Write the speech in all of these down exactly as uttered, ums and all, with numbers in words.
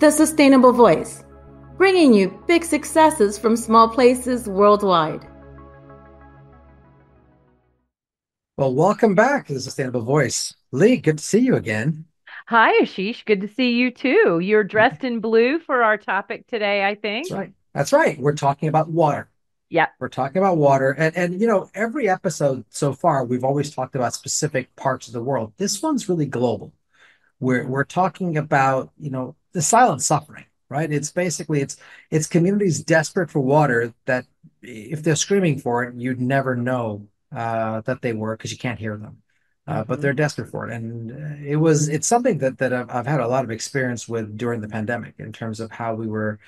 The Sustainable Voice, bringing you big successes from small places worldwide. Well, welcome back to The Sustainable Voice. Leigh, good to see you again. Hi, Ashish. Good to see you, too. You're dressed in blue for our topic today, I think. That's right. That's right. We're talking about water. Yeah. We're talking about water. And, and, you know, every episode so far, we've always talked about specific parts of the world. This one's really global. We're, we're talking about, you know, the silent suffering, right? It's basically, it's it's communities desperate for water that if they're screaming for it, you'd never know uh, that they were because you can't hear them. Uh, but they're desperate for it. And it was, it's something that, that I've, I've had a lot of experience with during the pandemic in terms of how we were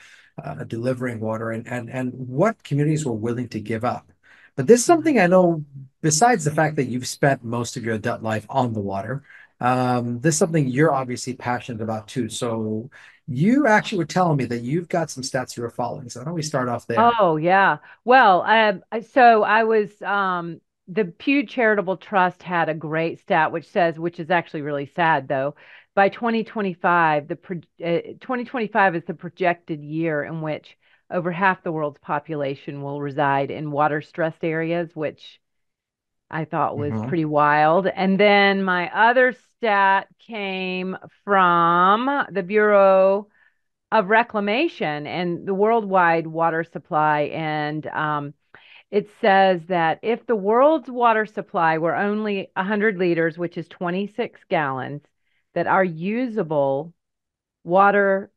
uh, delivering water and, and, and what communities were willing to give up. But this is something I know, besides the fact that you've spent most of your adult life on the water, um, this is something you're obviously passionate about too. So you actually were telling me that you've got some stats you were following. So why don't we start off there? Oh, yeah. Well, um, so I was... Um... The Pew Charitable Trust had a great stat, which says, which is actually really sad, though, by twenty twenty-five, the pro- uh, twenty twenty-five is the projected year in which over half the world's population will reside in water-stressed areas, which I thought was mm-hmm. pretty wild. And then my other stat came from the Bureau of Reclamation and the worldwide water supply, and um it says that if the world's water supply were only one hundred liters, which is twenty-six gallons, that our usable water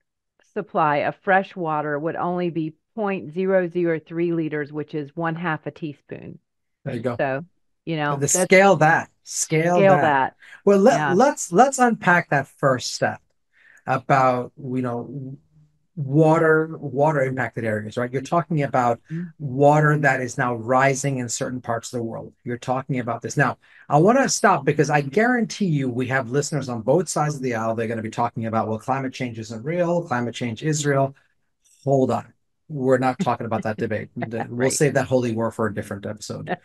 supply of fresh water would only be zero point zero zero three liters, which is one half a teaspoon. There you go. So, you know, the scale that, scale, scale that. that. Well, let, yeah. let's let's unpack that first step about, you know, water, water impacted areas, right? You're talking about water that is now rising in certain parts of the world. You're talking about this. Now, I want to stop because I guarantee you we have listeners on both sides of the aisle. They're going to be talking about, well, climate change isn't real. Climate change is real. Hold on. We're not talking about that debate. We'll right. save that holy war for a different episode.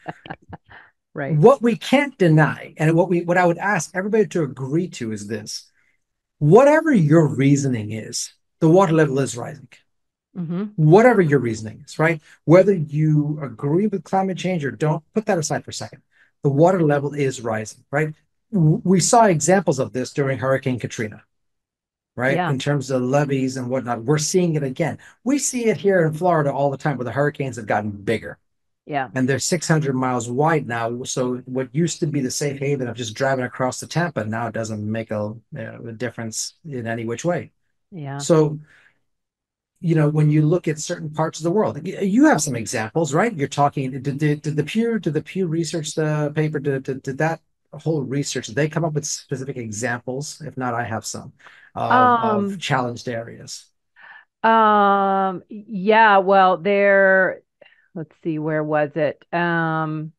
Right. What we can't deny, and what we what I would ask everybody to agree to is this. Whatever your reasoning is, the water level is rising, mm-hmm. whatever your reasoning is, right? Whether you agree with climate change or don't, put that aside for a second. The water level is rising, right? We saw examples of this during Hurricane Katrina, right? Yeah. In terms of levees and whatnot, we're seeing it again. We see it here in Florida all the time where the hurricanes have gotten bigger. Yeah. And they're six hundred miles wide now. So what used to be the safe haven of just driving across to Tampa now it doesn't make a, a difference in any which way. Yeah. So, you know, when you look at certain parts of the world, you have some examples, right? You're talking, did, did, did the Pew, did the Pew research the paper, did, did, did that whole research, did they come up with specific examples? If not, I have some of, um, of challenged areas. Um. Yeah, well, there, let's see, where was it? Um.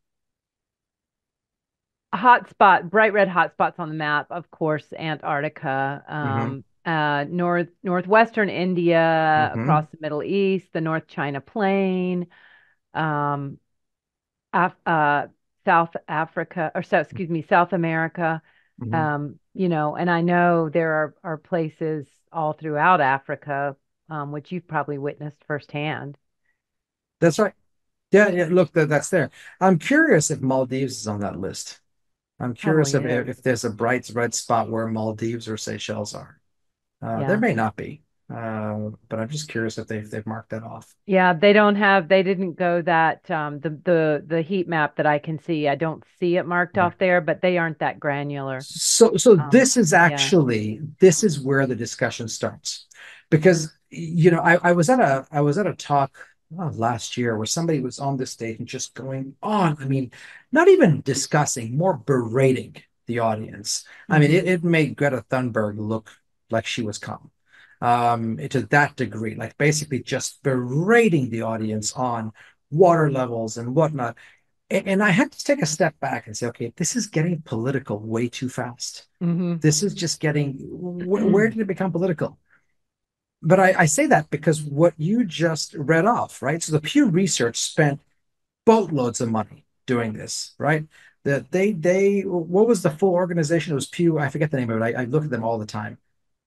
Hotspot, bright red hotspots on the map, of course, Antarctica. Um. Mm-hmm. Uh, north northwestern India, mm-hmm. across the Middle East, the North China Plain, um, Af- uh, South Africa, or so, excuse me, South America. Mm-hmm. Um, you know, and I know there are, are places all throughout Africa, um, which you've probably witnessed firsthand. That's right. Yeah, yeah. Look, that, that's there. I'm curious if Maldives is on that list. I'm curious oh, yeah. if, if there's a bright red spot where Maldives or Seychelles are. Uh, yeah. There may not be, uh, but I'm just curious if they've they've marked that off. Yeah, they don't have. They didn't go that um, the the the heat map that I can see. I don't see it marked yeah. off there, but they aren't that granular. So so um, this is actually yeah. this is where the discussion starts, because you know I, I was at a I was at a talk oh, last year where somebody was on this stage and just going on. I mean, not even discussing, more berating the audience. Mm-hmm. I mean, it, it made Greta Thunberg look like she was calm um, to that degree, like basically just berating the audience on water levels and whatnot. And, and I had to take a step back and say, okay, this is getting political way too fast. Mm-hmm. This is just getting, wh- where did it become political? But I, I say that because what you just read off, right? So the Pew Research spent boatloads of money doing this, right? That they, they, what was the full organization? It was Pew, I forget the name of it. I, I look at them all the time.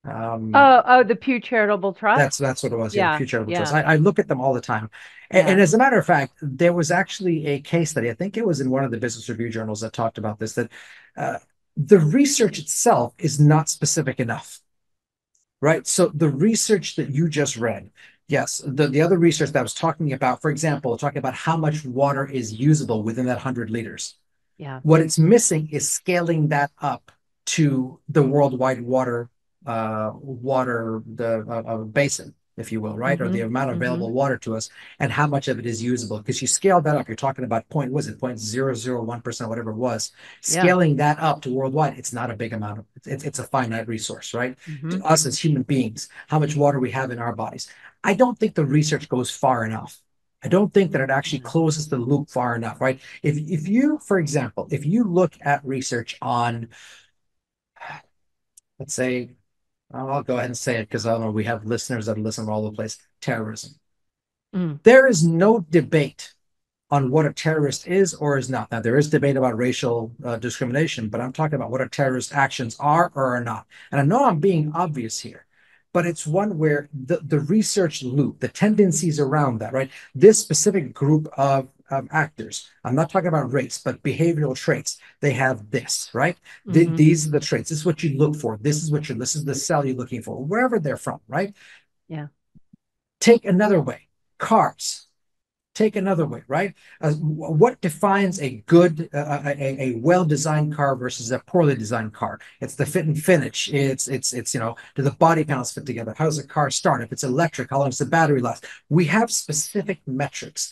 Um, oh, oh, the Pew Charitable Trust. That's that's what it was. Yeah, yeah Pew Charitable yeah. Trust. I, I look at them all the time, and, yeah. and as a matter of fact, there was actually a case study. I think it was in one of the Business Review journals that talked about this. That uh, the research itself is not specific enough, right? So the research that you just read, yes, the the other research that I was talking about, for example, talking about how much water is usable within that hundred liters. Yeah. What it's missing is scaling that up to the worldwide water. Uh, water, the uh, basin, if you will, right? Mm-hmm. Or the amount of available mm-hmm. water to us and how much of it is usable. Because you scale that up, you're talking about point, was it zero point zero zero one percent, whatever it was, scaling yeah. that up to worldwide, it's not a big amount of, it's, it's a finite resource, right? Mm-hmm. To us as human beings, how much water we have in our bodies. I don't think the research goes far enough. I don't think that it actually closes the loop far enough, right? If, if you, for example, if you look at research on, let's say, I'll go ahead and say it because I don't know, we have listeners that listen all over the place. Terrorism. Mm. There is no debate on what a terrorist is or is not. Now, there is debate about racial uh, discrimination, but I'm talking about what a terrorist actions are or are not. And I know I'm being obvious here, but it's one where the, the research loop, the tendencies around that, right? This specific group of Um, actors. I'm not talking about race, but behavioral traits. They have this, right? Th mm-hmm. These are the traits. This is what you look for. This is what you're, this is the cell you're looking for, wherever they're from, right? Yeah. Take another way. Cars. Take another way, right? Uh, what defines a good, uh, a, a well-designed car versus a poorly designed car? It's the fit and finish. It's, it's, it's, you know, do the body panels fit together? How does the car start? If it's electric, how long does the battery last? We have specific metrics.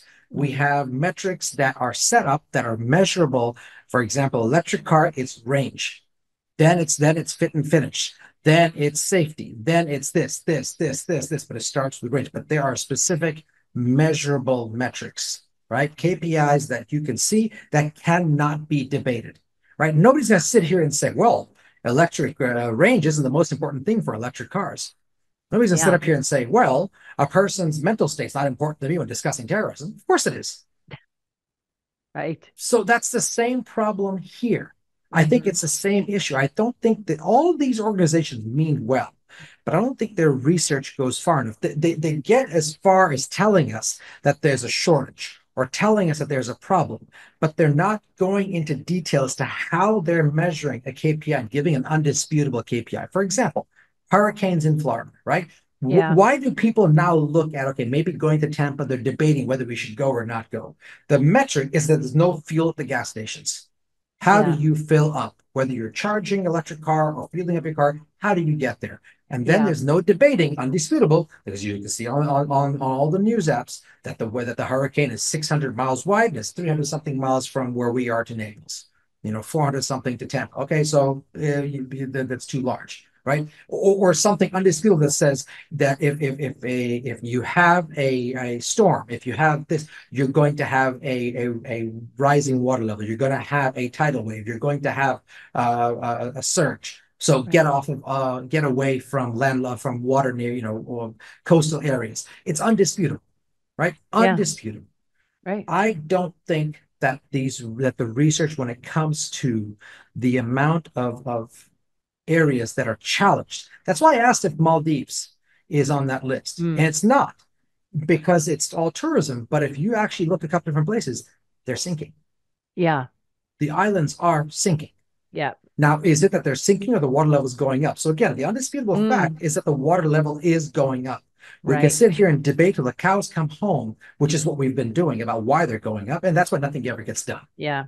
We have metrics that are set up that are measurable. For example, electric car, it's range. Then it's then it's fit and finish. Then it's safety. Then it's this, this, this, this, this. But it starts with range. But there are specific measurable metrics, right? K P Is that you can see that cannot be debated, right? Nobody's going to sit here and say, well, electric uh, range isn't the most important thing for electric cars. Nobody's going to yeah. sit up here and say, well, a person's mental state's not important to me when discussing terrorism. Of course it is. Right. So that's the same problem here. I mm-hmm. think it's the same issue. I don't think that all of these organizations mean well, but I don't think their research goes far enough. They, they, they get as far as telling us that there's a shortage or telling us that there's a problem, but they're not going into detail as to how they're measuring a K P I and giving an undisputable K P I. For example, hurricanes in Florida, right? Yeah. Why do people now look at, okay, maybe going to Tampa, they're debating whether we should go or not go. The metric is that there's no fuel at the gas stations. How yeah. do you fill up? Whether you're charging electric car or fueling up your car, how do you get there? And then yeah. there's no debating, undisputable, because you can see on, on, on all the news apps that the way that the hurricane is six hundred miles wide and it's three hundred something miles from where we are to Naples, you know, four hundred something to Tampa. Okay, so uh, you, that's too large. Right, or, or something undisputable that says that if if if a if you have a, a storm, if you have this, you're going to have a a, a rising water level. You're going to have a tidal wave. You're going to have uh, a, a surge. So right. get off of uh, get away from landlocked from water near you know or coastal areas. It's undisputable, right? Yeah. Undisputable. Right. I don't think that these that the research when it comes to the amount of of areas that are challenged. That's why I asked if Maldives is on that list. Mm. And it's not because it's all tourism. But if you actually look a couple different places, they're sinking. Yeah. The islands are sinking. Yeah. Now, is it that they're sinking or the water level is going up? So again, the undisputable mm. fact is that the water level is going up. We right. can sit here and debate till the cows come home, which is what we've been doing about why they're going up. And that's why nothing ever gets done. Yeah.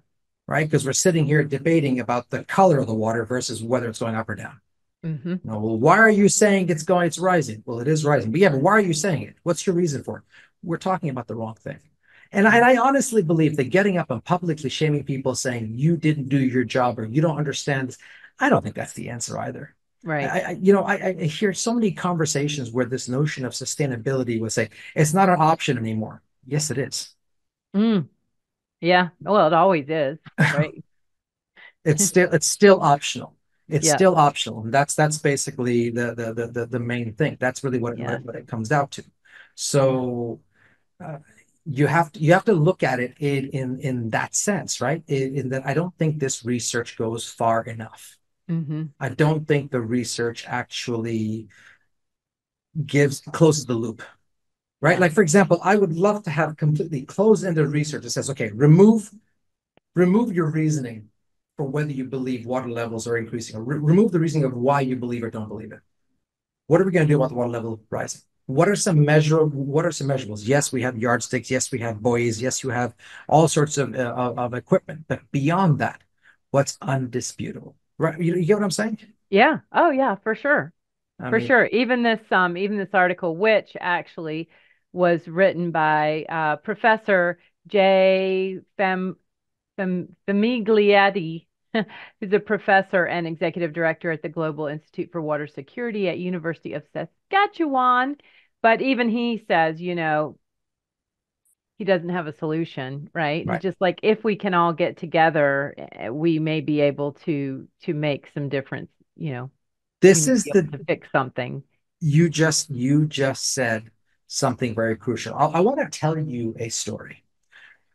Right, because we're sitting here debating about the color of the water versus whether it's going up or down. Mm-hmm. You know, well, why are you saying it's going? It's rising. Well, it is rising. But yeah, but why are you saying it? What's your reason for it? We're talking about the wrong thing. And I, and I honestly believe that getting up and publicly shaming people, saying you didn't do your job or you don't understand this, I don't think that's the answer either. Right. I, I, you know, I, I hear so many conversations where this notion of sustainability would say it's not an option anymore. Yes, it is. Mm. Yeah, well, it always is, right? it's still it's still optional. It's yeah. still optional, and that's that's basically the the the the main thing. That's really what yeah. it, what it comes down to. So uh, you have to you have to look at it in in in that sense, right? In, in that I don't think this research goes far enough. Mm-hmm. I don't think the research actually gives closes the loop, right? Like, for example, I would love to have completely closed-ended research that says, okay, remove remove your reasoning for whether you believe water levels are increasing, or re- remove the reasoning of why you believe or don't believe it. What are we going to do about the water level rising? What are some measure? What are some measurables? Yes, we have yardsticks. Yes, we have buoys. Yes, you have all sorts of uh, of, of equipment. But beyond that, what's undisputable? Right? You, you get what I'm saying? Yeah. Oh, yeah. For sure. I for mean, sure. Even this um even this article, which actually was written by uh, Professor Jay Fam Fam Famiglietti, who's a professor and executive director at the Global Institute for Water Security at University of Saskatchewan. But even he says, you know, he doesn't have a solution, right? right. Just like if we can all get together, we may be able to to make some difference, you know. This is the to fix something. You just you just said something very crucial. I, I want to tell you a story.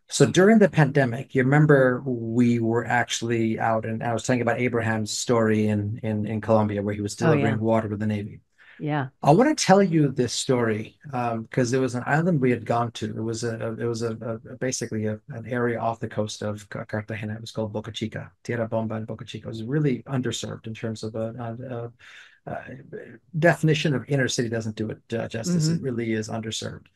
So during the pandemic, you remember we were actually out, and I was telling you about Abraham's story in, in, in Colombia, where he was delivering oh, yeah. water to the Navy. Yeah. I want to tell you this story because um, there was an island we had gone to. It was a, it was a, a basically a, an area off the coast of Cartagena. It was called Boca Chica, Tierra Bomba and Boca Chica. It was really underserved in terms of a, a, a definition of inner city doesn't do it uh, justice. Mm-hmm. It really is underserved.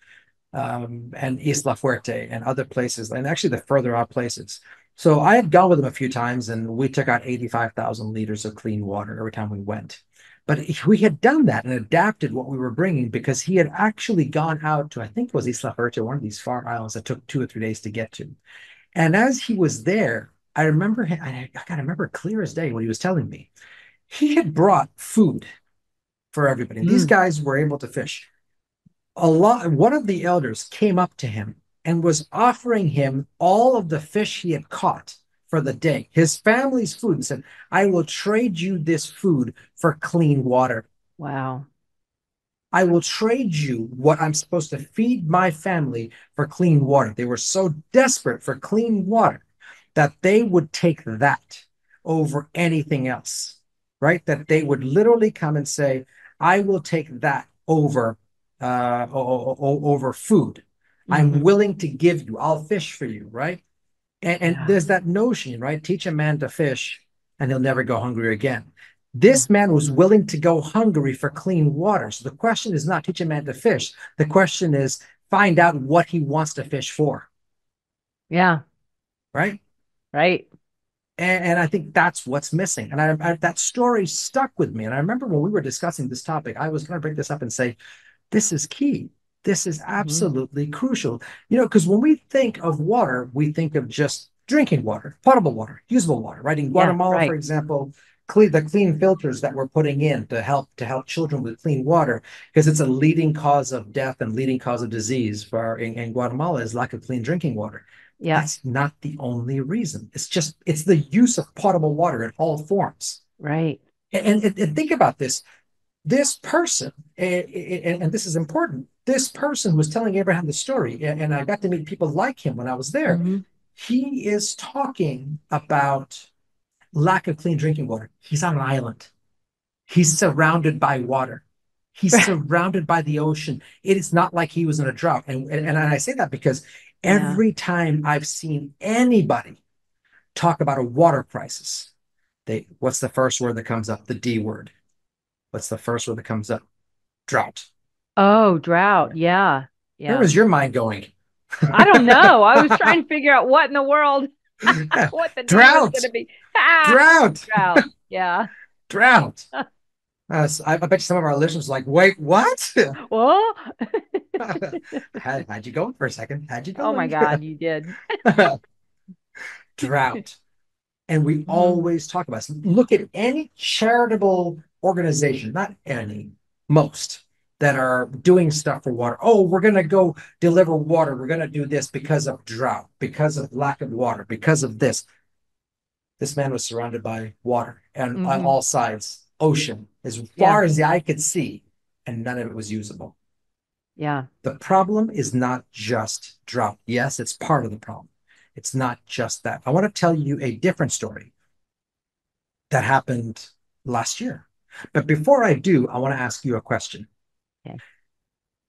Um, and Isla Fuerte and other places, and actually the further out places. So I had gone with them a few times, and we took out eighty-five thousand liters of clean water every time we went. But we had done that and adapted what we were bringing, because he had actually gone out to, I think it was Isla Fuerte, one of these far islands that took two or three days to get to. And as he was there, I remember him, I gotta remember clear as day what he was telling me. He had brought food for everybody. Mm. These guys were able to fish. A lot, one of the elders came up to him and was offering him all of the fish he had caught for the day, his family's food, and said, I will trade you this food for clean water. Wow. I will trade you what I'm supposed to feed my family for clean water. They were so desperate for clean water that they would take that over anything else, right? That they would literally come and say, I will take that over Uh, o- o- over food. Mm-hmm. I'm willing to give you, I'll fish for you, right? And, and yeah. there's that notion, right? Teach a man to fish and he'll never go hungry again. This man was willing to go hungry for clean water. So the question is not teach a man to fish. The question is find out what he wants to fish for. Yeah. Right? Right. And, and I think that's what's missing. And I, I, that story stuck with me. And I remember when we were discussing this topic, I was going to bring this up and say, this is key. This is absolutely mm-hmm. crucial. You know, because when we think of water, we think of just drinking water, potable water, usable water, right? In Guatemala, yeah, right. for example, clean, the clean filters that we're putting in to help to help children with clean water, because it's a leading cause of death and leading cause of disease for our, in, in Guatemala is lack of clean drinking water. Yeah. That's not the only reason. It's just, it's the use of potable water in all forms. Right. And, and, and think about this. This person, and this is important, this person was telling Abraham the story, and I got to meet people like him when I was there. Mm-hmm. He is talking about lack of clean drinking water. He's on an island. He's surrounded by water. He's surrounded by the ocean. It is not like he was in a drought. And, and, and I say that because every yeah. time I've seen anybody talk about a water crisis, they what's the first word that comes up? The D word. What's the first word that comes up? Drought. Oh, drought. Yeah. yeah. Where was your mind going? I don't know. I was trying to figure out what in the world. what the drought. Going to be. Ah, drought. Drought. Yeah. Drought. Uh, so I, I bet some of our listeners are like, wait, what? Well, How, how'd you go for a second? How'd you go? Oh, my God, you did. Drought. And we always talk about this. Look at any charitable organization, not any, most, that are doing stuff for water. Oh, we're going to go deliver water. We're going to do this because of drought, because of lack of water, because of this. This man was surrounded by water and mm-hmm. on all sides, ocean, as far yeah. as the eye could see, and none of it was usable. Yeah. The problem is not just drought. Yes, it's part of the problem. It's not just that. I want to tell you a different story. that happened last year. But before I do, I want to ask you a question. Okay.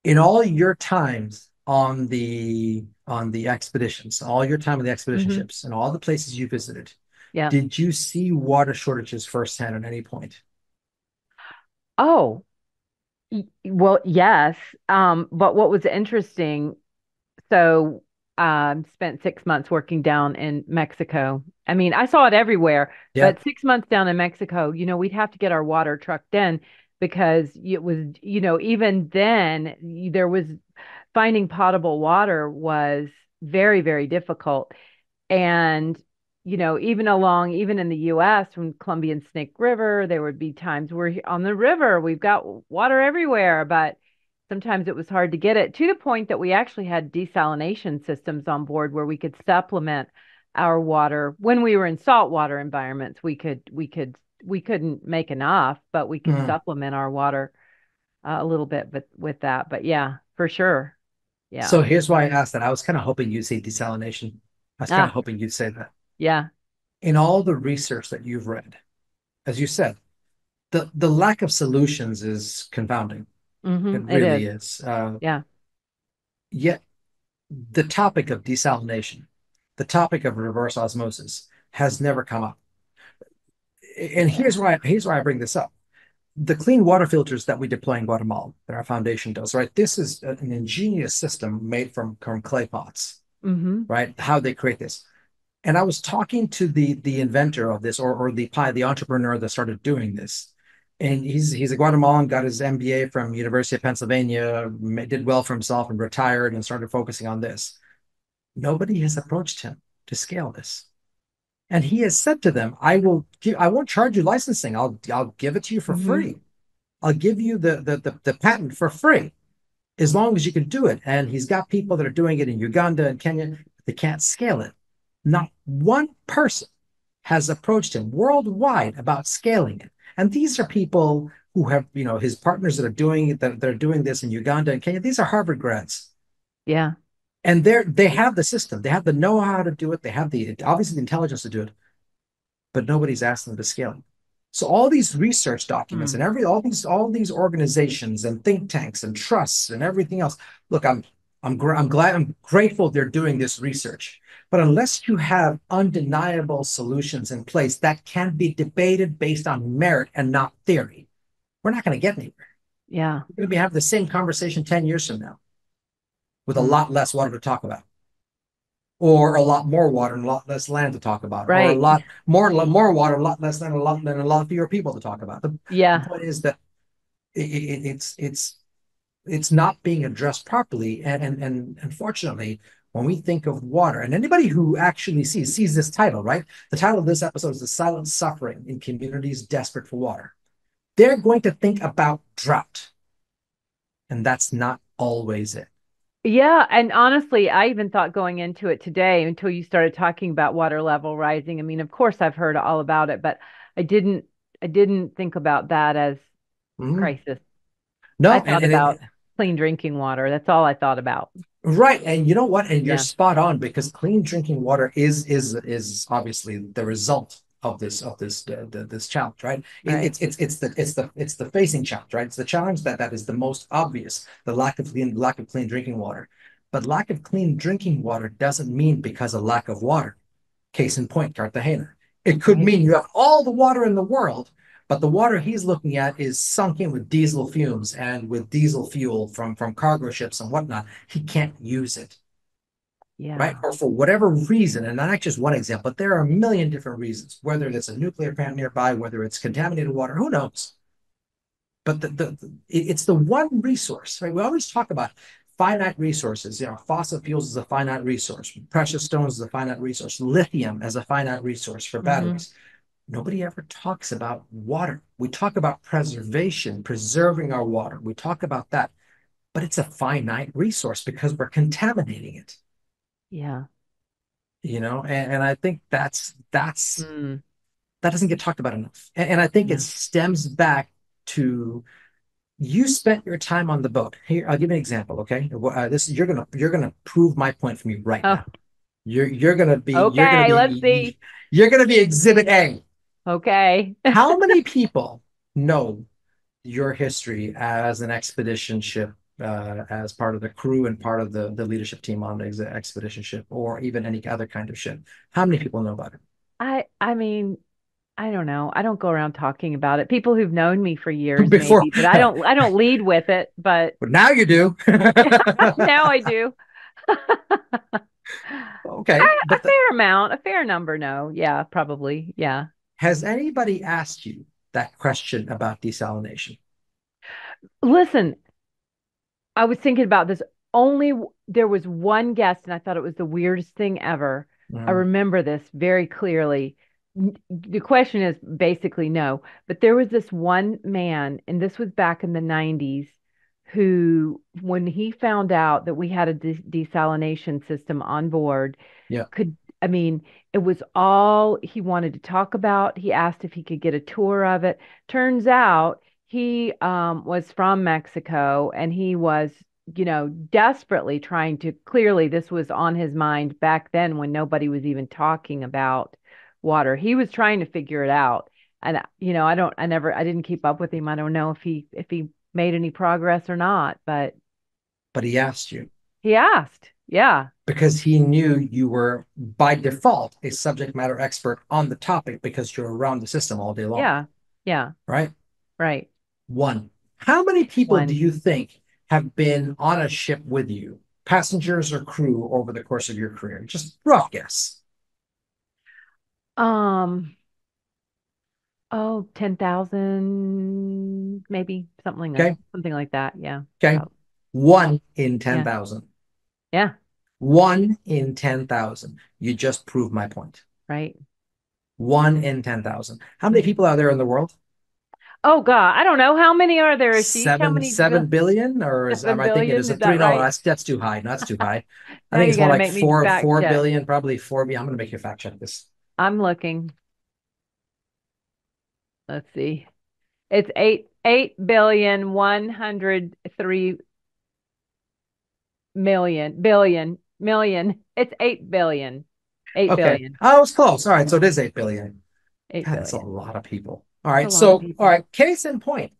In all your times on the on the expeditions, all your time on the expedition mm-hmm. ships, and all the places you visited, yeah. did you see water shortages firsthand at any point? Oh, well, yes. Um, but what was interesting, so I um, spent six months working down in Mexico. I mean, I saw it everywhere, yeah. but six months down in Mexico, you know, we'd have to get our water trucked in because it was, you know, even then there was finding potable water was very, very difficult. And, you know, even along, even in the U S from Colombian Snake River, there would be times we're on the river, we've got water everywhere, but sometimes it was hard to get it, to the point that we actually had desalination systems on board where we could supplement our water. When we were in saltwater environments, we could we could we couldn't make enough, but we could mm. supplement our water uh, a little bit, but with that. But yeah, for sure. Yeah. So here's why I asked that. I was kind of hoping you'd say desalination. I was kind ah. of hoping you'd say that. Yeah. In all the research that you've read, as you said, the the lack of solutions is confounding. Mm-hmm, it really it is. is. Uh, yeah. Yet the topic of desalination, the topic of reverse osmosis has never come up. And here's why, here's why I bring this up. The clean water filters that we deploy in Guatemala, that our foundation does, right? This is an ingenious system made from, from clay pots, mm-hmm. right? How they create this. And I was talking to the the inventor of this, or, or the the entrepreneur that started doing this. And he's he's a Guatemalan, got his M B A from University of Pennsylvania, did well for himself and retired and started focusing on this. Nobody has approached him to scale this. And he has said to them, I will give, I won't charge you licensing. I'll I'll give it to you for mm-hmm. free. I'll give you the, the the the patent for free as long as you can do it. And he's got people that are doing it in Uganda and Kenya. They can't scale it. Not one person has approached him worldwide about scaling it. And these are people who have, you know, his partners that are doing it, that they're doing this in Uganda and Kenya. These are Harvard grads. Yeah. And they're, they have the system. They have the know-how to do it. They have the, obviously the intelligence to do it, but nobody's asked them to scale it. So all these research documents mm. and every, all these, all these organizations and think tanks and trusts and everything else. Look, I'm, I'm, gr- I'm glad, I'm grateful they're doing this research. But unless you have undeniable solutions in place that can be debated based on merit and not theory, we're not going to get anywhere. Yeah. We're going to be having the same conversation ten years from now with a lot less water to talk about, or a lot more water and a lot less land to talk about, right. or a lot more, more water, a lot less than a lot than a lot fewer people to talk about. The, yeah. the point is that it, it, it's, it's, it's not being addressed properly. And, and, and unfortunately, when we think of water, and anybody who actually sees, sees this title, right? The title of this episode is The Silent Suffering in Communities Desperate for Water. They're going to think about drought. And that's not always it. Yeah. And honestly, I even thought going into it today until you started talking about water level rising. I mean, of course, I've heard all about it, but I didn't I didn't think about that as mm-hmm. crisis. No, I thought and, and, about and, clean drinking water. That's all I thought about. Right. And you know what? And you're yeah. spot on, because clean drinking water is is is obviously the result of this of this uh, the, this challenge, right? right. It, it's it's it's the it's the it's the facing challenge, right? It's the challenge that, that is the most obvious, the lack of clean lack of clean drinking water. But lack of clean drinking water doesn't mean because of lack of water. Case in point, Cartagena. It could mean you have all the water in the world, but the water he's looking at is sunk in with diesel fumes and with diesel fuel from, from cargo ships and whatnot. He can't use it, yeah. right? Or for whatever reason, and not just one example, but there are a million different reasons, whether it's a nuclear plant nearby, whether it's contaminated water, who knows? But the, the, the it's the one resource, right? We always talk about finite resources. You know, fossil fuels is a finite resource. Precious stones is a finite resource. Lithium as a finite resource for batteries. Mm-hmm. Nobody ever talks about water. We talk about preservation, preserving our water. We talk about that, but it's a finite resource because we're contaminating it. Yeah. You know, and, and I think that's, that's, mm. that doesn't get talked about enough. And, and I think yeah. it stems back to, you spent your time on the boat. Here, I'll give you an example. Okay. Uh, this you're going to, you're going to prove my point for me right oh. now. You're, you're going to be, okay, you're gonna be, let's see. You're going to be exhibit A. Okay. How many people know your history as an expedition ship, uh, as part of the crew and part of the, the leadership team on the ex expedition ship, or even any other kind of ship? How many people know about it? I, I mean, I don't know. I don't go around talking about it. People who've known me for years, Before. maybe, but I don't, I don't lead with it, but. But now you do. Now I do. Okay. I, a the... fair amount, a fair number. No. Yeah, probably. Yeah. Has anybody asked you that question about desalination? Listen, I was thinking about this. Only there was one guest, and I thought it was the weirdest thing ever. Mm. I remember this very clearly. The question is basically no, but there was this one man, and this was back in the nineties, who, when he found out that we had a de desalination system on board, yeah. could I mean, it was all he wanted to talk about. He asked if he could get a tour of it. Turns out he um, was from Mexico, and he was, you know, desperately trying to, clearly this was on his mind back then when nobody was even talking about water. He was trying to figure it out. And, you know, I don't, I never, I didn't keep up with him. I don't know if he, if he made any progress or not, but. But he asked you. He asked. Yeah. Because he knew you were, by default, a subject matter expert on the topic because you're around the system all day long. Yeah. Yeah. Right? Right. One. How many people One. do you think have been on a ship with you, passengers or crew, over the course of your career? Just rough guess. Um. Oh, ten thousand, maybe something like, okay. something like that. Yeah. Okay. About. One in ten thousand. Yeah. Yeah. One in ten thousand. You just proved my point. Right. One in ten thousand. How many people are there in the world? Oh, God. I don't know. How many are there? Is seven, how many seven billion? Or is, seven am I billion? Thinking it is, is a three? That right? No, that's, that's too high. No, that's too high. I think it's more like four, four check. billion, probably four. Yeah, I'm going to make you fact check this. I'm looking. Let's see. It's eight, eight billion, one hundred three. Million, billion, million. It's eight billion. Eight okay. billion. I was close. All right. So it is eight billion. Eight God, billion. That's a lot of people. All right. So, all right. Case in point,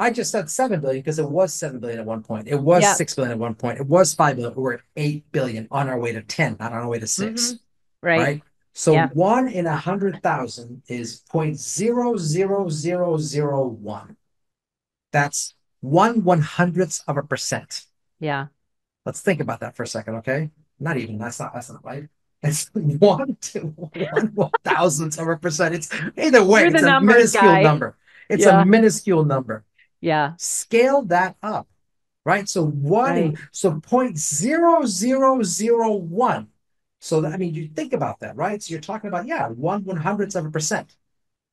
I just said seven billion because it was seven billion at one point. It was yep. six billion at one point. It was five billion. We're at eight billion on our way to ten, not on our way to six. Mm-hmm. Right. Right. So yep. one in a hundred thousand is zero point zero zero zero zero one. That's one one hundredth of a percent. Yeah. Let's think about that for a second, okay? Not even, that's not, that's not right. It's one to one, one thousandth of a percent. It's either way, You're it's a minuscule guy. number. It's yeah. a minuscule number. Yeah. Scale that up, right? So one, right. so point zero zero zero one. So that, I mean, you think about that, right? So you're talking about, yeah, one one hundredth of a percent.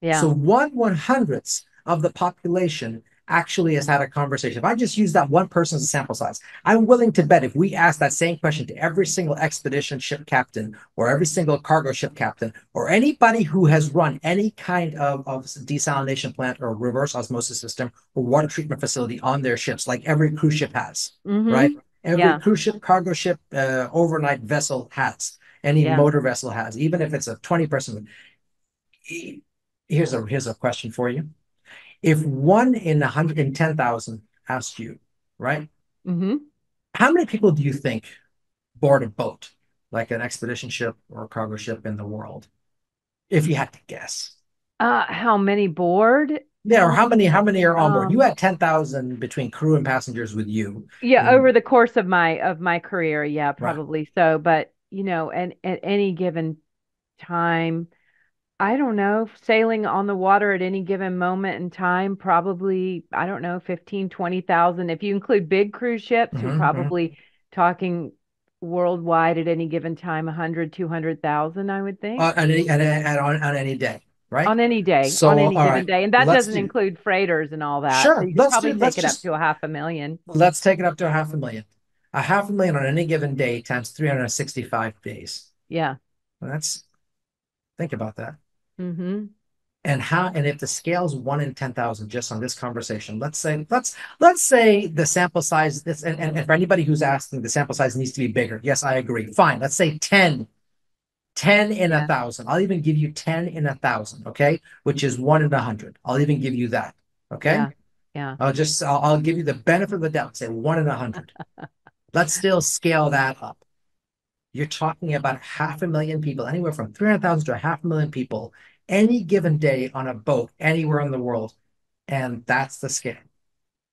Yeah. So one one hundredth of the population actually has had a conversation. If I just use that one person as a sample size, I'm willing to bet if we asked that same question to every single expedition ship captain or every single cargo ship captain or anybody who has run any kind of, of desalination plant or reverse osmosis system or water treatment facility on their ships, like every cruise ship has, mm-hmm. right? Every yeah. cruise ship, cargo ship, uh, overnight vessel has, any yeah. motor vessel has, even if it's a twenty person. Here's a, here's a question for you. If one in one hundred ten thousand asked you, right? Mm-hmm. How many people do you think board a boat, like an expedition ship or a cargo ship in the world, if you had to guess? Uh, how many board? Yeah, or how many How many are on board? Um, you had ten thousand between crew and passengers with you. Yeah, and, over the course of my of my career, yeah, probably right. so. But, you know, and at any given time, I don't know, sailing on the water at any given moment in time, probably, I don't know, fifteen, twenty thousand. If you include big cruise ships, mm-hmm, you're probably mm-hmm. talking worldwide at any given time, one hundred, two hundred thousand, I would think. Uh, and any, and, and on, on any day, right? On any day, so, on any given right. day. And that let's doesn't do, include freighters and all that. Sure. So you let's probably do, let's take just, it up to a half a million. Let's take it up to a half a million. A half a million on any given day times three hundred sixty-five days. Yeah. Well, that's, think about that. Mm-hmm. And how? And if the scale's one in ten thousand, just on this conversation, let's say let's let's say the sample size. This and, and, and for anybody who's asking, the sample size needs to be bigger. Yes, I agree. Fine. Let's say ten ten in a thousand. I'll even give you ten in a thousand, okay? Which is one in a hundred. I'll even give you that, okay? Yeah. yeah. I'll just, I'll, I'll give you the benefit of the doubt, say one in a hundred. Let's still scale that up. You're talking about half a million people, anywhere from three hundred thousand to a half a million people, any given day on a boat, anywhere in the world. And that's the scale.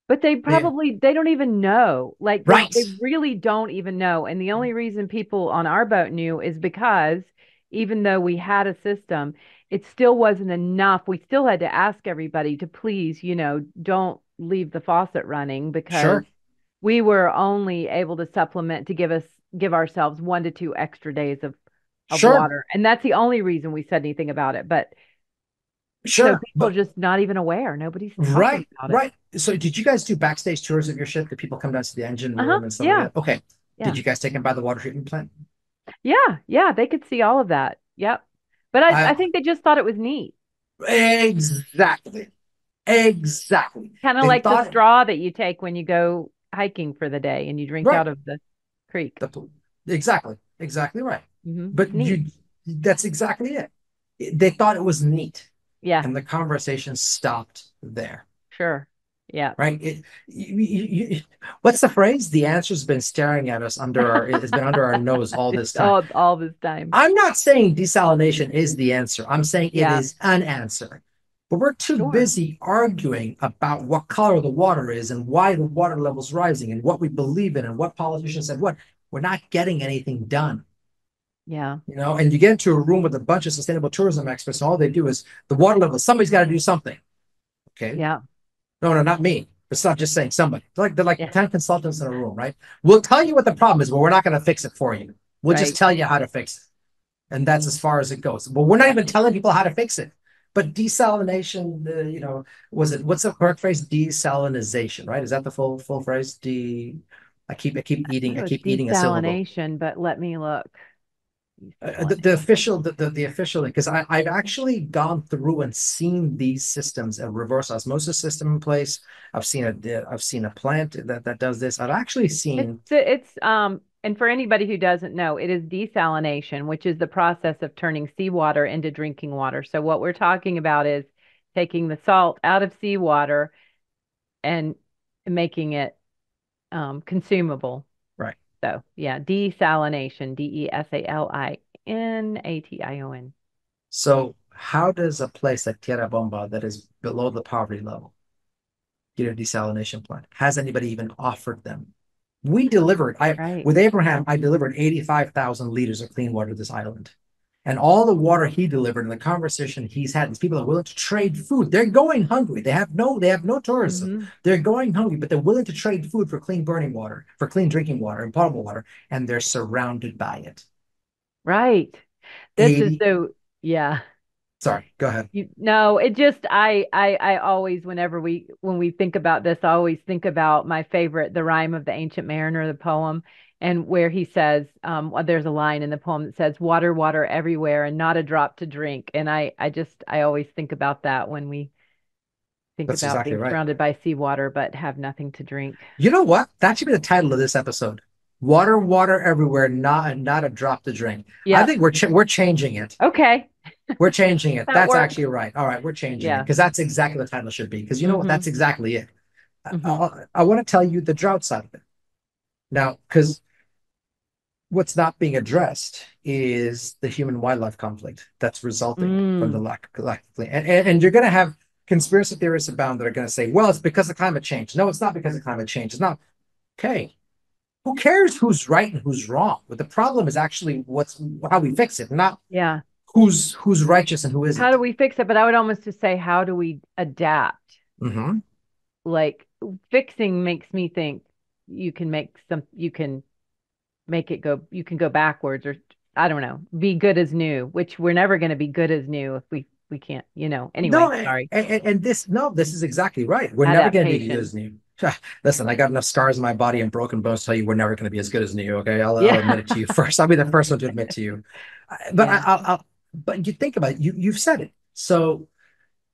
But they probably, yeah. they don't even know. Like, right. they, they really don't even know. And the only reason people on our boat knew is because even though we had a system, it still wasn't enough. We still had to ask everybody to please, you know, don't leave the faucet running, because sure. we were only able to supplement to give us, give ourselves one to two extra days of, of sure. water. And that's the only reason we said anything about it. But Sure. So people but, just not even aware. Nobody's right. About it. Right. So did you guys do backstage tours of your ship? Did people come down to the engine room uh -huh, and stuff yeah. like that? Okay. Yeah. Did you guys take them by the water treatment plant? Yeah. Yeah. They could see all of that. Yep. But I, I, I think they just thought it was neat. Exactly. Exactly. Kind of like the straw it, that you take when you go hiking for the day and you drink right. out of the creek. The, exactly. Exactly right. Mm-hmm. But you, that's exactly it. They thought it was neat. Yeah. And the conversation stopped there. Sure. Yeah. Right. It, you, you, you, what's the phrase? The answer's been staring at us under our, it's been under our nose all this time. All, all this time. I'm not saying desalination is the answer. I'm saying it yeah. is an answer. But we're too sure. busy arguing about what color the water is and why the water level's rising and what we believe in and what politicians said what. We're not getting anything done. Yeah. You know, and you get into a room with a bunch of sustainable tourism experts, and all they do is the water level. Somebody's got to do something. Okay. Yeah. No, no, not me. It's not just saying somebody. They're like, they're like yeah. ten consultants in a room, right? We'll tell you what the problem is, but we're not going to fix it for you. We'll right. just tell you how to fix it. And that's as far as it goes. But we're not even telling people how to fix it. But desalination, uh, you know, was it, what's the correct phrase? Desalinization, right? Is that the full full phrase? De, I keep, I keep eating, I, I keep eating a syllable. Desalination, but let me look. Uh, the, the official, the, the, the official, because I've actually gone through and seen these systems, a reverse osmosis system in place. I've seen a, I've seen a plant that, that does this. I've actually seen. It's, it's um, and for anybody who doesn't know, it is desalination, which is the process of turning seawater into drinking water. So what we're talking about is taking the salt out of seawater and making it um, consumable. So yeah, desalination, D E S A L I N A T I O N. So how does a place like Tierra Bomba that is below the poverty level get a desalination plant? Has anybody even offered them? We delivered, I, right. with Abraham, I delivered eighty-five thousand liters of clean water to this island. And all the water he delivered and the conversation he's had, these people are willing to trade food. They're going hungry. They have no, they have no tourism. Mm-hmm. They're going hungry, but they're willing to trade food for clean burning water, for clean drinking water and potable water. And they're surrounded by it. Right. This is so, yeah. Sorry, go ahead. You, no, it just, I, I, I always, whenever we, when we think about this, I always think about my favorite, the rhyme of the ancient mariner, the poem. And where he says, um, there's a line in the poem that says, water, water everywhere and not a drop to drink. And I, I just, I always think about that when we think That's about exactly being right. surrounded by seawater, but have nothing to drink. You know what? That should be the title of this episode. Water, water everywhere, not, not a drop to drink. Yeah. I think we're, ch we're changing it. Okay. We're changing it. that that's works. actually right. All right. We're changing yeah. it. Because that's exactly what the title should be. Because you know mm-hmm. what? That's exactly it. Mm-hmm. I, I want to tell you the drought side of it. Now, because what's not being addressed is the human wildlife conflict that's resulting mm. from the lack of lack of, and, and, and you're going to have conspiracy theorists abound that are going to say, well, it's because of climate change. No, it's not because of climate change. It's not. Okay. Who cares who's right and who's wrong? But the problem is actually what's how we fix it, not yeah. who's who's righteous and who isn't. How do we fix it? But I would almost just say, how do we adapt? Mm-hmm. Like fixing makes me think you can make some, you can make it go, you can go backwards, or I don't know, be good as new, which we're never going to be good as new if we we can't, you know, anyway, no, sorry. And, and, and this, no, this is exactly right. We're Adaptation. never going to be good as new. Listen, I got enough scars in my body and broken bones to tell you we're never going to be as good as new, okay? I'll, yeah. I'll admit it to you first. I'll be the first one to admit to you. But yeah. I, I'll, I'll, but you think about it, you, you've said it. So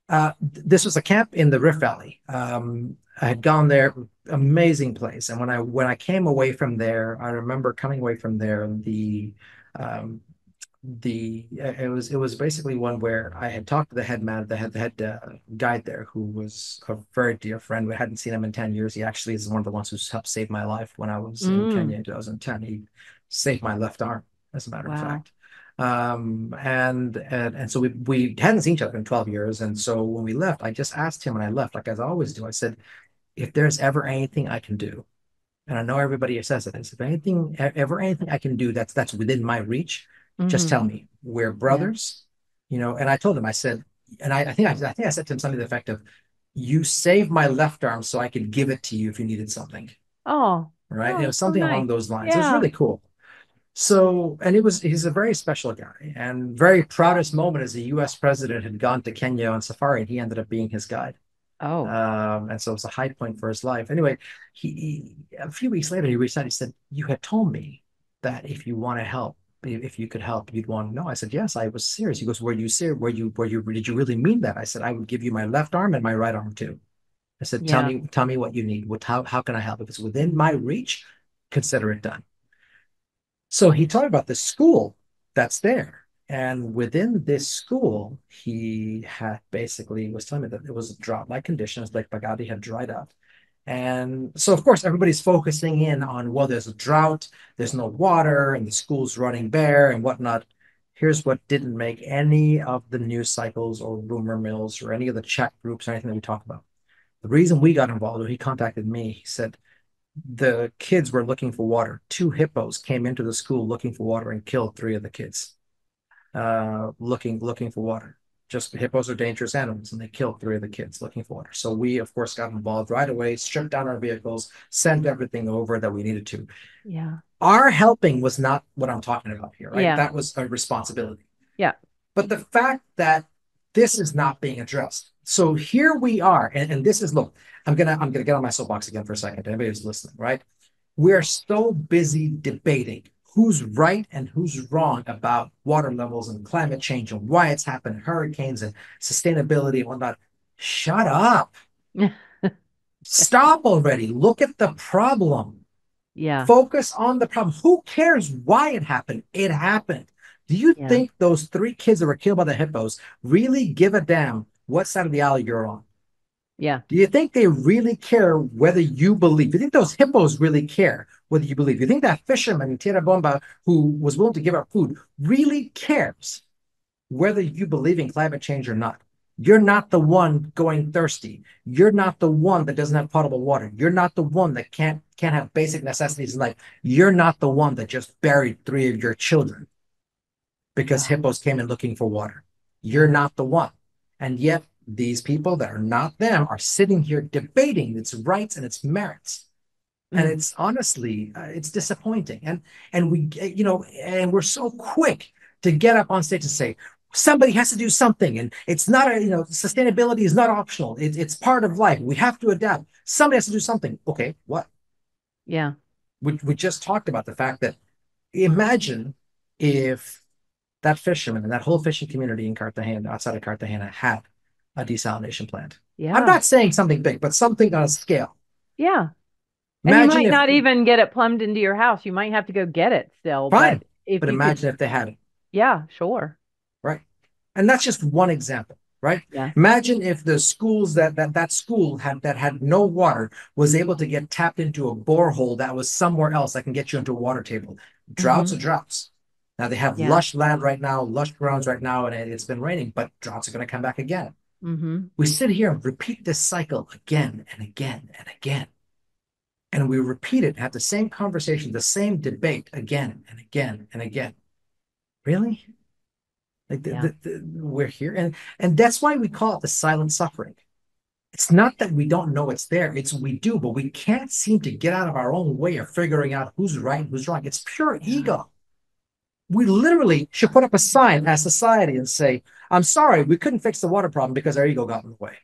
uh, th this was a camp in the Rift Valley. Um, I had gone there, amazing place. And when I when I came away from there, I remember coming away from there, the um, the it was it was basically one where I had talked to the head man, the head the head uh, guide there, who was a very dear friend. We hadn't seen him in ten years. He actually is one of the ones who's helped save my life when I was mm. in Kenya in two thousand ten. He saved my left arm, as a matter wow. of fact. Um, and, and and so we we hadn't seen each other in twelve years. And so when we left, I just asked him, and I left, like as I always do, I said, if there's ever anything I can do, and I know everybody says it, I said, if anything, ever anything I can do that's that's within my reach, just tell me. We're brothers, yeah. you know. And I told him, I said, and I, I think I, I think I said to him something to the effect of, "You saved my left arm, so I could give it to you if you needed something." Oh, right, oh, you know, something so nice. Along those lines. Yeah. It was really cool. So, and it was—he's a very special guy, and very proudest moment as a U S president had gone to Kenya on safari, and he ended up being his guide. Oh, um, and so it was a high point for his life. Anyway, he a few weeks later he reached out. He said, "You had told me that if you want to help." If you could help, you'd want to know. I said, yes, I was serious. He goes, were you serious? Were you, were you, did you really mean that? I said, I would give you my left arm and my right arm too. I said, tell yeah. me, tell me what you need. What, how, how can I help? If it's within my reach, consider it done. So he talked about the school that's there. And within this school, he had basically was telling me that it was drought-like conditions, like Bagadi had dried up. And so, of course, everybody's focusing in on, well, there's a drought, there's no water, and the school's running bare and whatnot. Here's what didn't make any of the news cycles or rumor mills or any of the chat groups or anything that we talk about. The reason we got involved, when he contacted me, he said the kids were looking for water. Two hippos came into the school looking for water and killed three of the kids uh, looking, looking for water. Just hippos are dangerous animals, and they killed three of the kids looking for water. So we, of course, got involved right away, stripped down our vehicles, sent everything over that we needed to. Yeah. Our helping was not what I'm talking about here, right? Yeah. That was a responsibility. Yeah. But the fact that this is not being addressed. So here we are, and, and this is, look, I'm gonna I'm gonna get on my soapbox again for a second to anybody who's listening, right? We're so busy debating who's right and who's wrong about water levels and climate change and why it's happened, hurricanes and sustainability and whatnot. Shut up. Stop already. Look at the problem. Yeah. Focus on the problem. Who cares why it happened? It happened. Do you yeah. think those three kids that were killed by the hippos really give a damn what side of the aisle you're on? Yeah. Do you think they really care whether you believe? Do you think those hippos really care whether you believe? Do you think that fisherman in Tierra Bomba who was willing to give up food really cares whether you believe in climate change or not? You're not the one going thirsty. You're not the one that doesn't have potable water. You're not the one that can't can't have basic necessities in life. You're not the one that just buried three of your children because hippos came in looking for water. You're not the one. And yet, these people that are not them are sitting here debating its rights and its merits. And it's honestly, uh, it's disappointing. And, and we, you know, and we're so quick to get up on stage and say, somebody has to do something. And it's not, a, you know, sustainability is not optional. It, it's part of life. We have to adapt. Somebody has to do something. Okay, what? Yeah. We, we just talked about the fact that imagine if that fisherman and that whole fishing community in Cartagena, outside of Cartagena, had a desalination plant. Yeah. I'm not saying something big, but something on a scale. Yeah. And imagine you might if, not even get it plumbed into your house. You might have to go get it still. Fine. But, if but imagine could, if they had it. Yeah, sure. Right. And that's just one example, right? Yeah. Imagine if the schools that, that that school had that had no water was able to get tapped into a borehole that was somewhere else that can get you into a water table. Droughts mm-hmm. are droughts. Now they have yeah. lush land right now, lush grounds right now, and it, it's been raining, but droughts are going to come back again. Mm-hmm. We sit here and repeat this cycle again and again and again. And we repeat it, have the same conversation, the same debate again and again and again. Really? Like the, yeah. the, the, we're here. And, and that's why we call it the silent suffering. It's not that we don't know it's there. It's we do, but we can't seem to get out of our own way of figuring out who's right and who's wrong. It's pure ego. We literally should put up a sign as society and say, I'm sorry, we couldn't fix the water problem because our ego got in the way.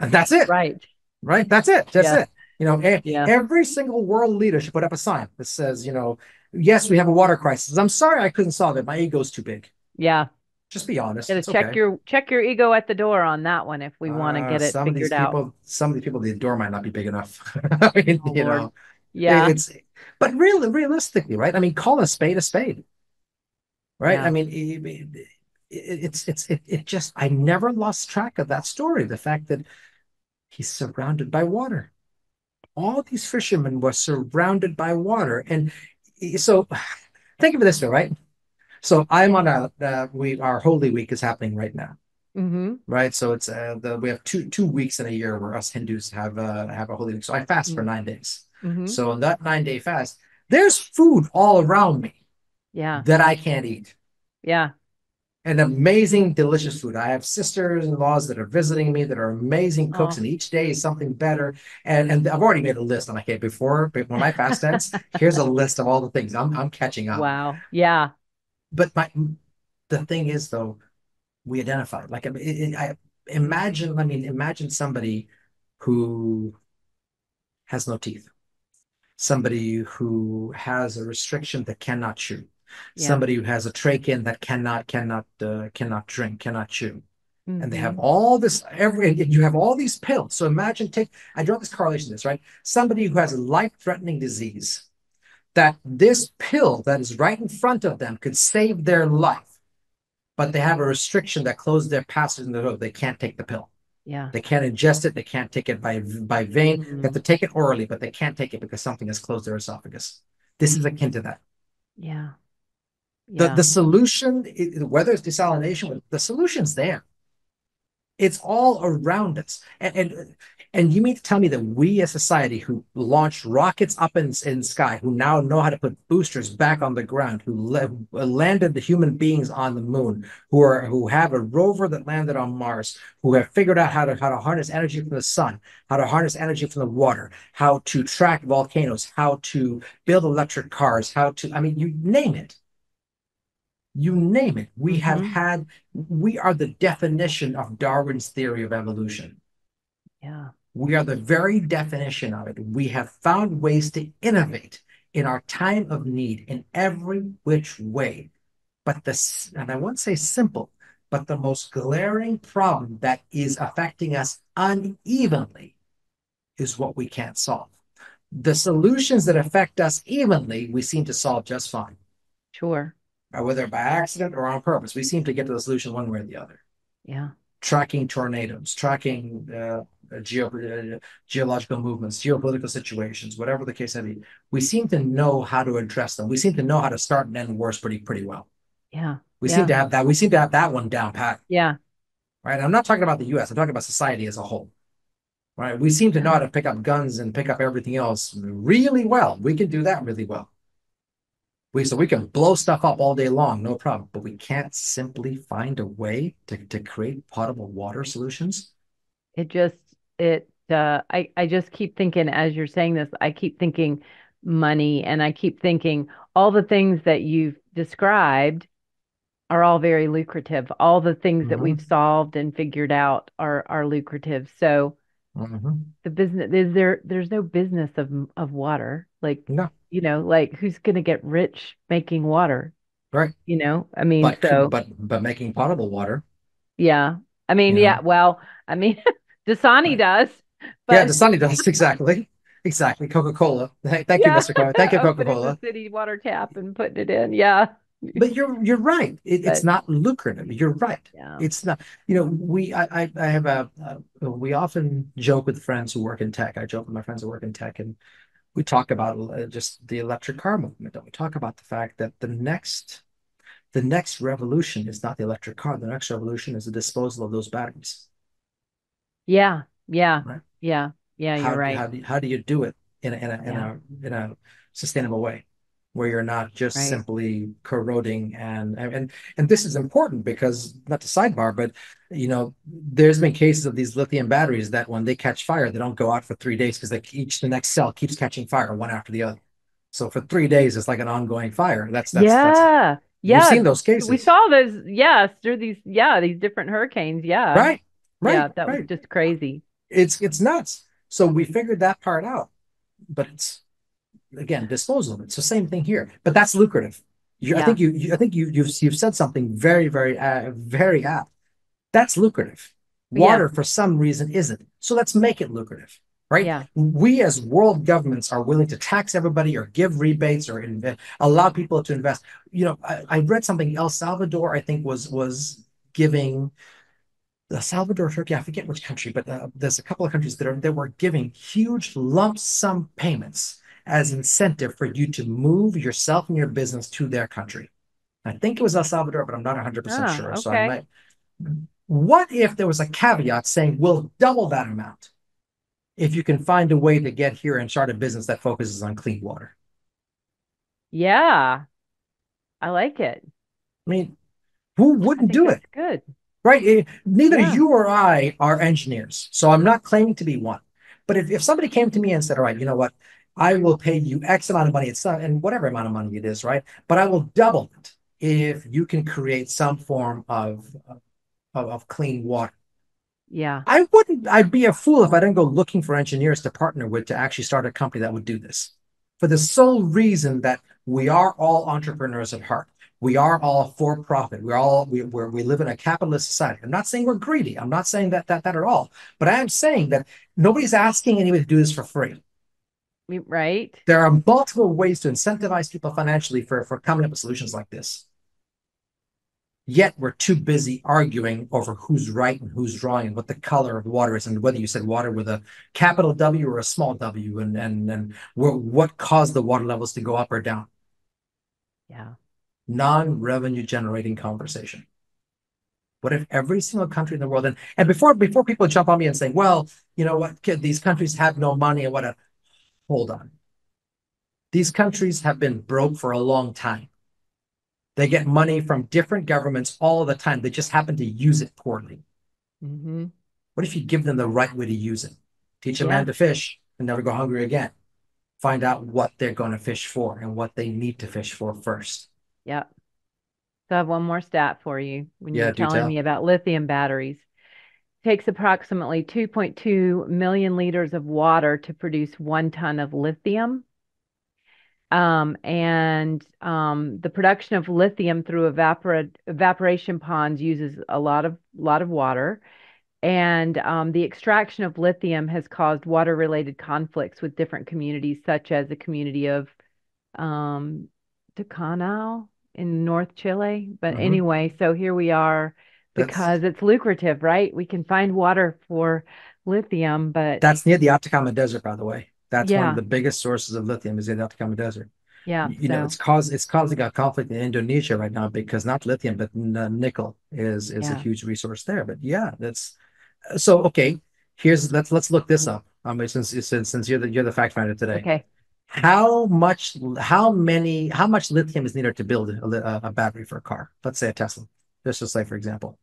And that's it. Right. Right. That's it. That's yeah. it. You know, a, yeah. every single world leader should put up a sign that says, you know, yes, we have a water crisis. I'm sorry I couldn't solve it. My ego's too big. Yeah. Just be honest. It's check okay. your check your ego at the door on that one if we uh, want to get it some figured of these out. People, some of these people, the door might not be big enough. I mean, oh, you Lord. know, yeah. It's, but really, realistically, right? I mean, call a spade a spade. right? Yeah. I mean, it, it's it's it, it just, I never lost track of that story. The fact that he's surrounded by water. All these fishermen were surrounded by water. And so think of it this way, right? So I'm on a, uh, we, our Holy Week is happening right now. Mm-hmm. Right. So it's, uh, the, we have two, two weeks in a year where us Hindus have, uh, have a Holy Week. So I fast mm-hmm. for nine days. Mm-hmm. So on that nine day fast, there's food all around me. Yeah. That I can't eat. Yeah. And amazing, delicious food. I have sisters-in-laws that are visiting me that are amazing cooks, oh. and each day is something better. And and I've already made a list. I'm like, okay, before before my fast ends, here's a list of all the things I'm I'm catching up. Wow. Yeah. But my the thing is, though, we identify. Like, it, it, I imagine. I mean, imagine somebody who has no teeth, somebody who has a restriction that cannot chew. Yeah. Somebody who has a trachea that cannot cannot uh, cannot drink, cannot chew, mm-hmm. and they have all this. Every you have all these pills. So imagine take. I draw this correlation to this, right? Somebody who has a life-threatening disease, that this pill that is right in front of them could save their life, but they have a restriction that closes their passage in the road. They can't take the pill. Yeah, they can't ingest it. They can't take it by by vein. Mm-hmm. They have to take it orally, but they can't take it because something has closed their esophagus. This mm-hmm. is akin to that. Yeah. The, yeah. the solution, whether it's desalination, the solution's there. It's all around us. And, and and you mean to tell me that we as society who launched rockets up in in sky, who now know how to put boosters back on the ground, who le- landed the human beings on the moon, who are who have a rover that landed on Mars, who have figured out how to how to harness energy from the sun, how to harness energy from the water, how to track volcanoes, how to build electric cars, how to, I mean, you name it. You name it. We have mm-hmm. had, we are the definition of Darwin's theory of evolution. Yeah. We are the very definition of it. We have found ways to innovate in our time of need in every which way. But this, and I won't say simple, but the most glaring problem that is affecting us unevenly is what we can't solve. The solutions that affect us evenly, we seem to solve just fine. Sure. Whether by accident or on purpose, we seem to get to the solution one way or the other. Yeah. Tracking tornadoes, tracking uh, geo- uh, geological movements, geopolitical situations, whatever the case may be, we seem to know how to address them. We seem to know how to start and end wars pretty pretty well. Yeah. We yeah. seem to have that. We seem to have that one down pat. Yeah. Right. I'm not talking about the U S. I'm talking about society as a whole. Right. We seem to know how to pick up guns and pick up everything else really well. We can do that really well. We, so we can blow stuff up all day long, no problem, but we can't simply find a way to, to create potable water solutions. It just, it, uh, I, I just keep thinking, as you're saying this, I keep thinking money, and I keep thinking all the things that you've described are all very lucrative. All the things mm-hmm. that we've solved and figured out are, are lucrative. So mm-hmm. the business is there, there's no business of, of water. Like, no. You know, like, who's going to get rich making water? Right. You know, I mean, but, so. But, but making potable water. Yeah. I mean, yeah. Know. Well, I mean, Dasani right. does. But... Yeah, Dasani does. Exactly. Exactly. Coca Cola. Thank you, yeah. Mister Carter. Thank you, Coca Cola. City water tap and putting it in. Yeah. But you're you're right. It, but, it's not lucrative. You're right. Yeah. It's not. You know, we I I have a, a we often joke with friends who work in tech. I joke with my friends who work in tech, and we talk about just the electric car movement. Don't we talk about the fact that the next, the next revolution is not the electric car. The next revolution is the disposal of those batteries. Yeah, yeah, right? yeah, yeah. How, you're right. How do you, how do you do it in a, in a, yeah. in a in a sustainable way, where you're not just right. simply corroding and and and this is important because, not to sidebar, but you know, there's been cases of these lithium batteries that when they catch fire, they don't go out for three days because each the next cell keeps catching fire one after the other. So for three days, it's like an ongoing fire. That's that's yeah, that's, yeah. We've seen those cases. We saw those, yes, through these, yeah, these different hurricanes, yeah, right, right, yeah, that right. was just crazy. It's it's nuts. So we figured that part out, but it's again disposal of it. So same thing here, but that's lucrative. You, yeah. I think you, you I think you you've you've said something very very uh, very apt. That's lucrative. Water, yeah. for some reason, isn't. So let's make it lucrative. right? Yeah. We as world governments are willing to tax everybody or give rebates or invest, allow people to invest. You know, I, I read something. El Salvador, I think, was was giving El Salvador, Turkey, I forget which country, but uh, there's a couple of countries that are that were giving huge lump sum payments as incentive for you to move yourself and your business to their country. I think it was El Salvador, but I'm not one hundred percent ah, sure. Okay. So I might. What if there was a caveat saying we'll double that amount if you can find a way to get here and start a business that focuses on clean water? Yeah, I like it. I mean, who wouldn't do it? Good. Right? It, neither yeah. you or I are engineers, so I'm not claiming to be one. But if, if somebody came to me and said, all right, you know what? I will pay you X amount of money, it's not, and whatever amount of money it is, right? But I will double it if you can create some form of of, of clean water. Yeah, I wouldn't. I'd be a fool if I didn't go looking for engineers to partner with to actually start a company that would do this, for the sole reason that we are all entrepreneurs at heart. We are all for profit. We're all we we're, we live in a capitalist society. I'm not saying we're greedy. I'm not saying that that that at all. But I am saying that nobody's asking anybody to do this for free. Right. There are multiple ways to incentivize people financially for, for coming up with solutions like this. Yet we're too busy arguing over who's right and who's wrong and what the color of water is and whether you said water with a capital W or a small w and and, and what caused the water levels to go up or down. Yeah. Non-revenue generating conversation. What if every single country in the world, and, and before, before people jump on me and say, well, you know what, these countries have no money and whatever. Hold on. These countries have been broke for a long time. They get money from different governments all the time. They just happen to use it poorly. Mm-hmm. What if you give them the right way to use it? Teach a yeah. man to fish and never go hungry again. Find out what they're going to fish for and what they need to fish for first. Yeah. So I have one more stat for you. When you yeah, were telling tell. me about lithium batteries. Takes approximately two point two million liters of water to produce one ton of lithium. Um, and um, the production of lithium through evapor evaporation ponds uses a lot of, lot of water. And um, the extraction of lithium has caused water-related conflicts with different communities, such as the community of um, Atacama in North Chile. But mm-hmm. anyway, so here we are. Because that's, it's lucrative, right? We can find water for lithium, but... That's near the Atacama Desert, by the way. That's yeah. one of the biggest sources of lithium is in the Atacama Desert. Yeah. You so. know, it's, cause, it's causing a conflict in Indonesia right now because not lithium, but nickel is, is yeah. a huge resource there. But yeah, that's... So, okay, here's... Let's let's look this up, um, since, since, since you're, the, you're the fact finder today. Okay. How much, how many, how much lithium is needed to build a, a battery for a car? Let's say a Tesla. Let's just say, for example,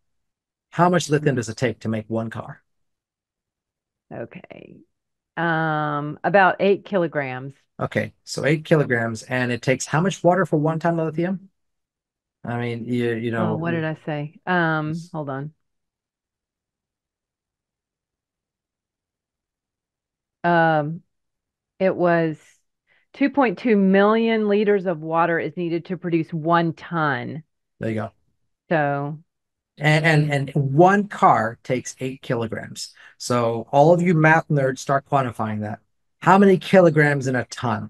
how much lithium does it take to make one car? Okay. Um, about eight kilograms. Okay. So eight kilograms. And it takes how much water for one ton of lithium? I mean, you, you know. Oh, what did I say? Um, hold on. Um, it was two point two million liters of water is needed to produce one ton. There you go. So. And, and and one car takes eight kilograms. So all of you math nerds, start quantifying that. How many kilograms in a ton?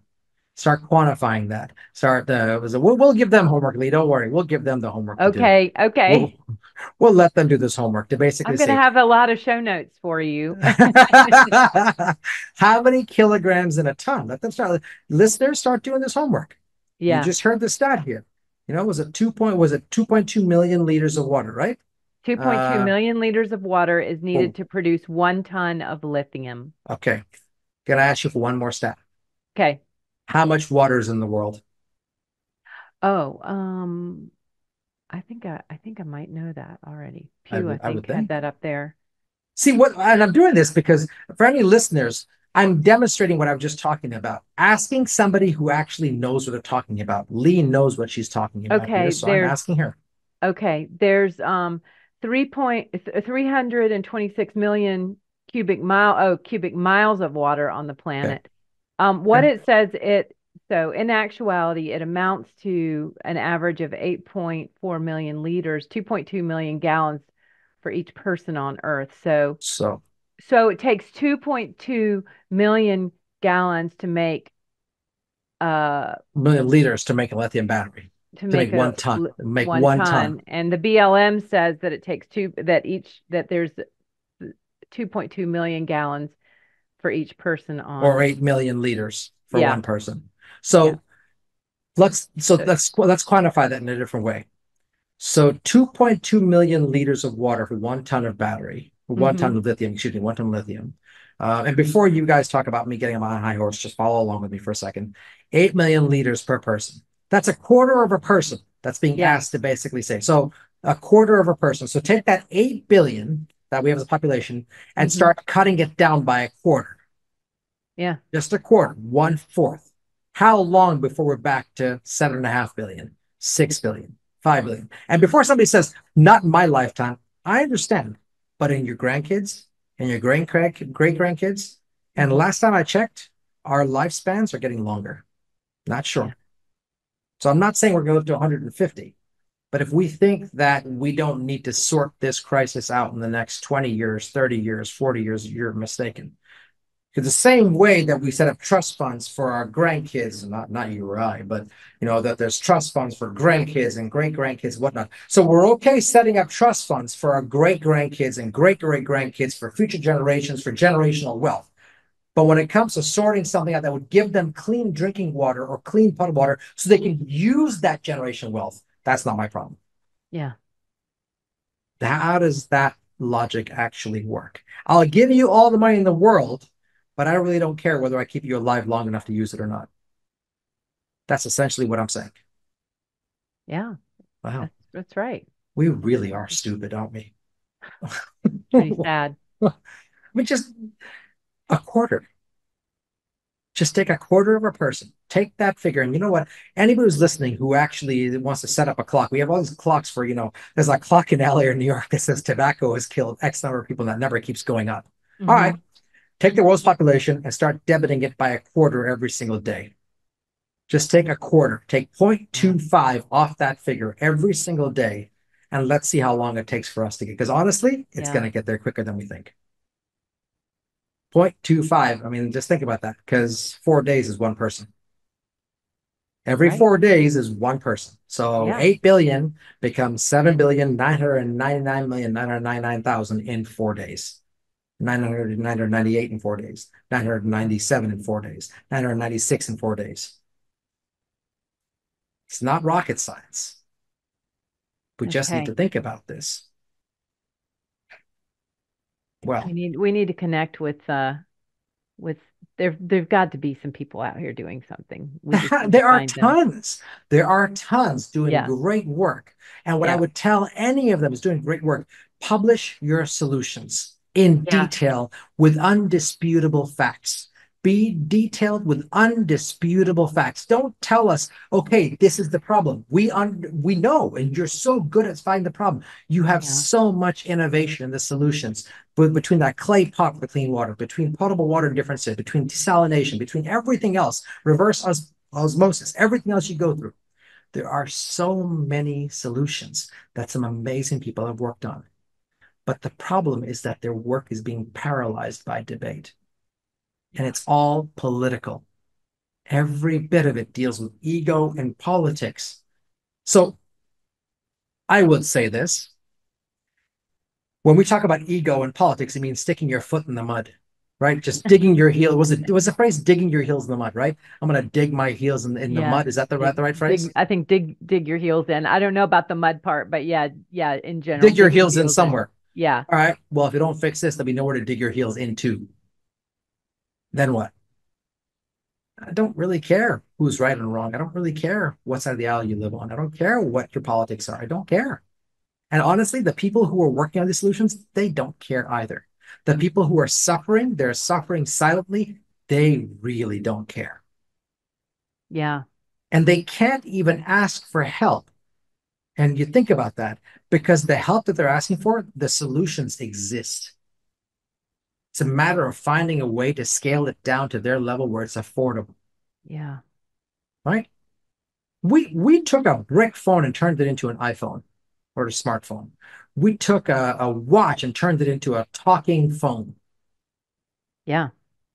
Start quantifying that. Start uh, the we'll, we'll give them homework, Leigh. Don't worry, we'll give them the homework. Okay, okay. We'll, we'll let them do this homework to basically. I'm going to have a lot of show notes for you. How many kilograms in a ton? Let them start. Listeners, start doing this homework. Yeah, you just heard the stat here. You know, was it two point? Was it two point two million liters of water? Right. Two point two uh, million liters of water is needed oh. to produce one ton of lithium. Okay. Can I ask you for one more stat? Okay. How much water is in the world? Oh, um, I think I, I think I might know that already. Pew, I, I think I would think. had that up there. See what? And I'm doing this because for any listeners, I'm demonstrating what I was just talking about. Asking somebody who actually knows what they're talking about. Leigh knows what she's talking about. Okay, here, so I'm asking her. Okay, there's um three point three hundred and twenty-six million cubic mile oh cubic miles of water on the planet. Okay. Um, what okay. it says it so in actuality it amounts to an average of eight point four million liters, two point two million gallons for each person on Earth. So so. So it takes two point two million gallons to make uh million liters to make a lithium battery. To, to make, make a, one ton, make one, one ton. ton. And the B L M says that it takes two, that each, that there's two point two million gallons for each person on. Or eight million liters for yeah. one person. So yeah. let's, so let's, let's quantify that in a different way. So two point two million liters of water for one ton of battery, for one mm-hmm. ton of lithium, excuse me, one ton of lithium. Uh, and before you guys talk about me getting them on a high horse, just follow along with me for a second. eight million liters per person. That's a quarter of a person that's being yeah. asked to basically say. So a quarter of a person. So take that eight billion that we have as a population and mm-hmm. start cutting it down by a quarter. Yeah. Just a quarter, one fourth. How long before we're back to seven and a half billion, six billion, five billion? And before somebody says, not in my lifetime, I understand, but in your grandkids and your great grandkids. And last time I checked, our lifespans are getting longer. Not sure. Yeah. So I'm not saying we're going to live to one hundred fifty, but if we think that we don't need to sort this crisis out in the next twenty years, thirty years, forty years, you're mistaken. Because the same way that we set up trust funds for our grandkids, not, not you or I, but you know, that there's trust funds for grandkids and great-grandkids and whatnot. So we're okay setting up trust funds for our great-grandkids and great-great-grandkids for future generations, for generational wealth. But when it comes to sorting something out that would give them clean drinking water or clean potable water so they can use that generational wealth, that's not my problem. Yeah. How does that logic actually work? I'll give you all the money in the world, but I really don't care whether I keep you alive long enough to use it or not. That's essentially what I'm saying. Yeah. Wow. That's, that's right. We really are stupid, aren't we? Pretty sad. We just... A quarter. Just take a quarter of a person. Take that figure. And you know what? Anybody who's listening who actually wants to set up a clock, we have all these clocks for, you know, there's a clock in L A or New York that says tobacco has killed X number of people, and that number keeps going up. Mm-hmm. All right. Take the world's population and start debiting it by a quarter every single day. Just take a quarter. Take zero point two five off that figure every single day, and let's see how long it takes for us to get. Because honestly, it's yeah. going to get there quicker than we think. zero point two five. I mean, just think about that, because four days is one person. Every right. four days is one person. So yeah. eight billion becomes seven billion nine hundred ninety-nine million nine hundred ninety-nine thousand in four days. nine hundred ninety-eight in four days. nine hundred ninety-seven in four days. nine hundred ninety-six in four days. It's not rocket science. We okay. just need to think about this. Well, we need we need to connect with uh, with there. There've got to be some people out here doing something. There are tons. Them. There are tons doing yeah. great work. And what yeah. I would tell any of them is doing great work. Publish your solutions in yeah. detail with undisputable facts. Be detailed with undisputable facts. Don't tell us, okay, this is the problem. We un we know, and you're so good at finding the problem. You have yeah. so much innovation in the solutions, but between that clay pot for clean water, between potable water differences, between desalination, between everything else, reverse os osmosis, everything else you go through. There are so many solutions that some amazing people have worked on. But the problem is that their work is being paralyzed by debate. And it's all political. Every bit of it deals with ego and politics. So I would say this. When we talk about ego and politics, it means sticking your foot in the mud, right? Just digging your heel. Was it, it was the phrase digging your heels in the mud, right? I'm going to dig my heels in, in yeah. the mud. Is that the, dig, the right phrase? Dig, I think dig dig your heels in. I don't know about the mud part, but yeah, yeah, in general. Dig your dig heels, heels in somewhere. In. Yeah. All right. Well, if you don't fix this, there'll be nowhere to dig your heels into. Then what? I don't really care who's right and wrong. I don't really care what side of the aisle you live on. I don't care what your politics are. I don't care. And honestly, the people who are working on these solutions, they don't care either. The people who are suffering, they're suffering silently. They really don't care. Yeah. And they can't even ask for help. And you think about that, because the help that they're asking for, the solutions exist. It's a matter of finding a way to scale it down to their level where it's affordable. Yeah. Right? We we took a brick phone and turned it into an iPhone or a smartphone. We took a, a watch and turned it into a talking phone. Yeah.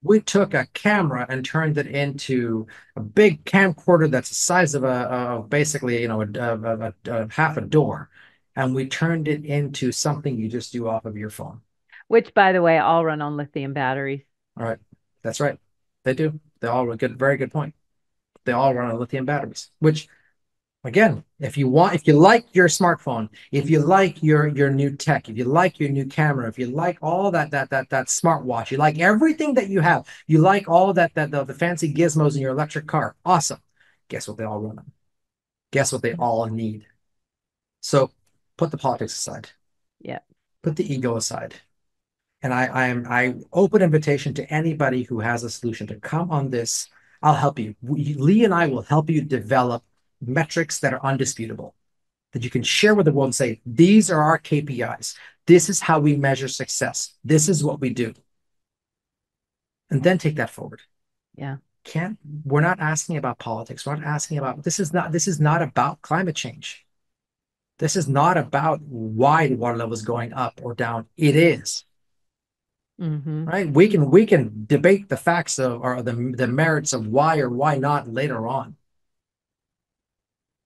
We took a camera and turned it into a big camcorder that's the size of a, of basically, you know, a, a, a, a half a door. And we turned it into something you just do off of your phone. Which, by the way, all run on lithium batteries. All right. That's right. They do. They all run good. Very good point. They all run on lithium batteries, which, again, if you want, if you like your smartphone, if you like your your new tech, if you like your new camera, if you like all that that that that smartwatch, you like everything that you have, you like all that that the, the fancy gizmos in your electric car, awesome. Guess what they all run on? Guess what they all need? So put the politics aside. Yeah. Put the ego aside. And I I am I open invitation to anybody who has a solution to come on this. I'll help you. We, Leigh and I will help you develop metrics that are undisputable, that you can share with the world and say, these are our K P Is. This is how we measure success. This is what we do. And then take that forward. Yeah. Can't, we're not asking about politics. We're not asking about, this is not, this is not about climate change. This is not about why the water level is going up or down. It is. Mm-hmm. Right? We can, we can debate the facts of, or the, the merits of why or why not later on.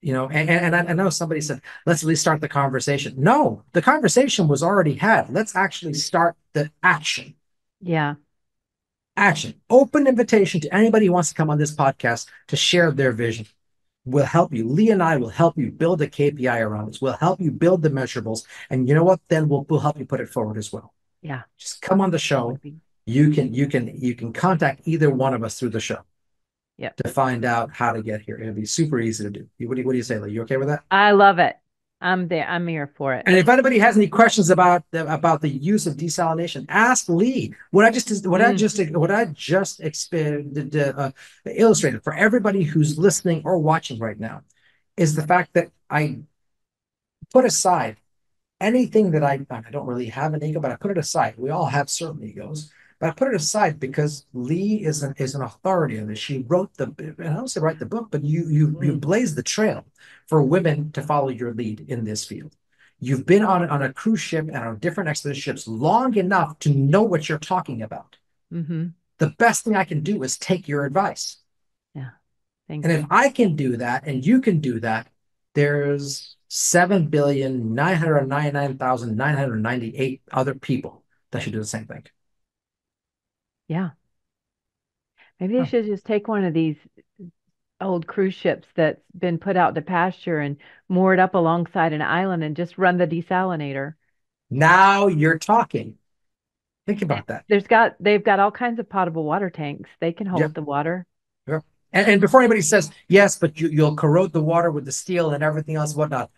You know, and, and I know somebody said, let's at least start the conversation. No, the conversation was already had. Let's actually start the action. Yeah. Action. Open invitation to anybody who wants to come on this podcast to share their vision. We'll help you. Leigh and I will help you build a K P I around this. We'll help you build the measurables. And you know what? Then we'll, we'll help you put it forward as well. Yeah. Just come on the show. You can, you can, you can contact either one of us through the show. Yeah, to find out how to get here. It'll be super easy to do. What do you, what do you say, Leigh? You okay with that? I love it. I'm there. I'm here for it. And if anybody has any questions about the, about the use of desalination, ask Leigh. What I just what mm. I just what I just expanded, uh, illustrated for everybody who's listening or watching right now is the fact that I put aside anything that I I don't really have an ego, but I put it aside. We all have certain egos. But I put it aside because Leigh is an, is an authority on this. She wrote the, and I don't say write the book, but you you you blazed the trail for women to follow your lead in this field. You've been on, on a cruise ship and on different expedition ships long enough to know what you're talking about. Mm-hmm. The best thing I can do is take your advice. Yeah, thank you. And if I can do that and you can do that, there's seven billion nine hundred ninety-nine thousand nine hundred ninety-eight other people that should do the same thing. Yeah. Maybe they oh. should just take one of these old cruise ships that's been put out to pasture and moored up alongside an island and just run the desalinator. Now you're talking. Think about that. There's got, they've got all kinds of potable water tanks. They can hold yep. the water. Yep. And, and before anybody says, yes, but you, you'll corrode the water with the steel and everything else, whatnot.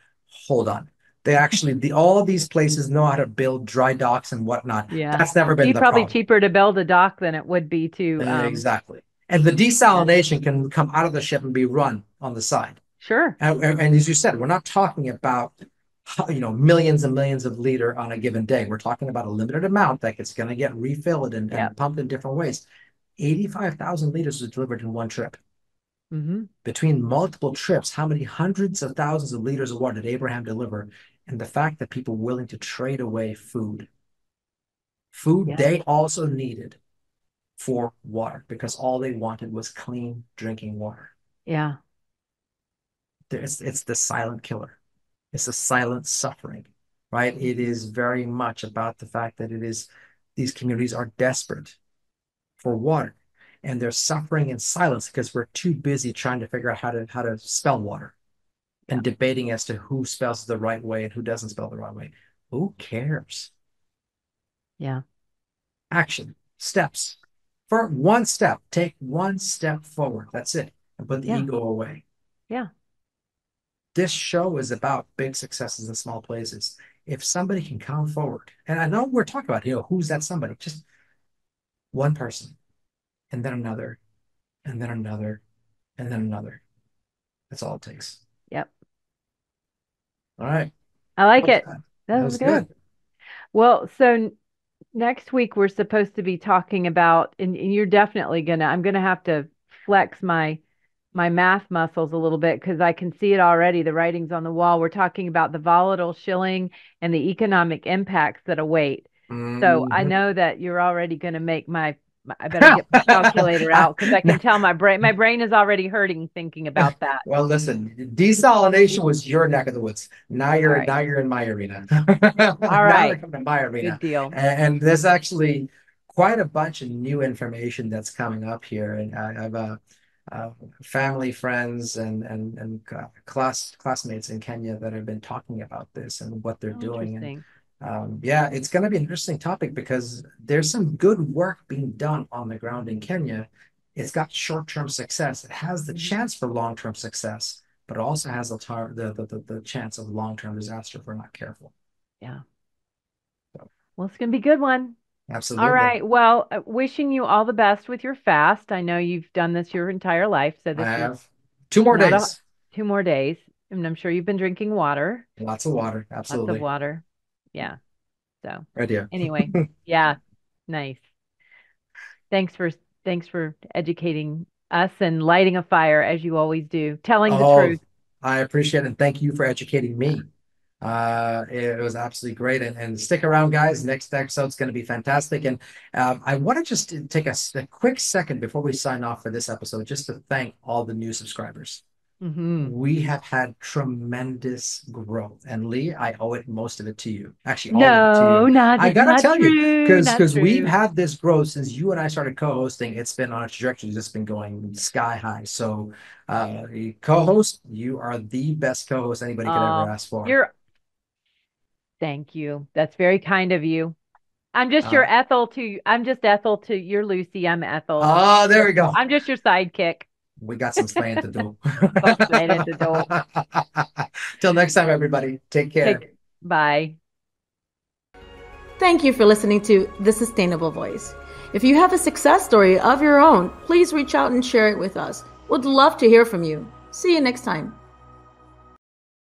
Hold on. They actually, the, all these places know how to build dry docks and whatnot. Yeah. That's never been the problem. It's probably cheaper to build a dock than it would be to... Um, exactly. And the desalination can come out of the ship and be run on the side. Sure. And, and, and as you said, we're not talking about, you know, millions and millions of liter on a given day. We're talking about a limited amount that it's going to get refilled and, yeah. and pumped in different ways. eighty-five thousand liters was delivered in one trip. Mm-hmm. Between multiple trips, how many hundreds of thousands of liters of water did Abraham deliver? And the fact that people were willing to trade away food, food yeah. they also needed for water, because all they wanted was clean drinking water. Yeah. It's, it's the silent killer. It's the silent suffering, right? It is very much about the fact that it is, these communities are desperate for water. And they're suffering in silence because we're too busy trying to figure out how to how to spell water and yeah. debating as to who spells the right way and who doesn't spell the right way. Who cares? Yeah. Action. Steps. For one step. Take one step forward. That's it. And put the yeah. ego away. Yeah. This show is about big successes in small places. If somebody can come forward, and I know we're talking about, you know, who's that somebody? Just one person. And then another, and then another, and then another. That's all it takes. Yep. All right. I like it. That, that was good. good. Well, so next week we're supposed to be talking about, and, and you're definitely going to, I'm going to have to flex my my math muscles a little bit because I can see it already. The writing's on the wall. We're talking about the volatile shilling and the economic impacts that await. Mm-hmm. So I know that you're already going to make my I better get my calculator out because I can tell my brain, my brain is already hurting thinking about that. Well, listen, desalination was your neck of the woods. Now you're, right. now you're in my arena. All right. Now you're coming to my arena. Good deal. And there's actually quite a bunch of new information that's coming up here. And I have a, a family, friends, and, and, and class classmates in Kenya that have been talking about this and what they're oh, doing. And, Um, yeah, it's going to be an interesting topic because there's some good work being done on the ground in Kenya. It's got short-term success. It has the chance for long-term success, but it also has the, tar the, the, the, the chance of long-term disaster if we're not careful. Yeah. So. Well, it's going to be a good one. Absolutely. All right. Well, wishing you all the best with your fast. I know you've done this your entire life. So this I have two more days. A, two more days. And I'm sure you've been drinking water. Lots of water. Absolutely. Lots of water. Yeah. So right anyway, yeah. Nice. Thanks for, thanks for educating us and lighting a fire as you always do, telling oh, the truth. I appreciate it. And thank you for educating me. Uh, it was absolutely great. And, and stick around, guys. Next episode's going to be fantastic. And um, I want to just take a, a quick second before we sign off for this episode, just to thank all the new subscribers. Mm-hmm. We have had tremendous growth, and Leigh, I owe it most of it to you. Actually, all no, of it to you. Not, I gotta not tell true, you because because we've had this growth since you and I started co-hosting. It's been on a trajectory that's been going sky high. So, uh, co-host, you are the best co-host anybody could uh, ever ask for. You're. Thank you. That's very kind of you. I'm just uh, your Ethel to. I'm just Ethel to your Lucy. I'm Ethel. Oh, there we go. I'm just your sidekick. We got some slaying to do. Slaying to do. Till next time, everybody. Take care. Take, bye. Thank you for listening to The Sustainable Voice. If you have a success story of your own, please reach out and share it with us. We'd love to hear from you. See you next time.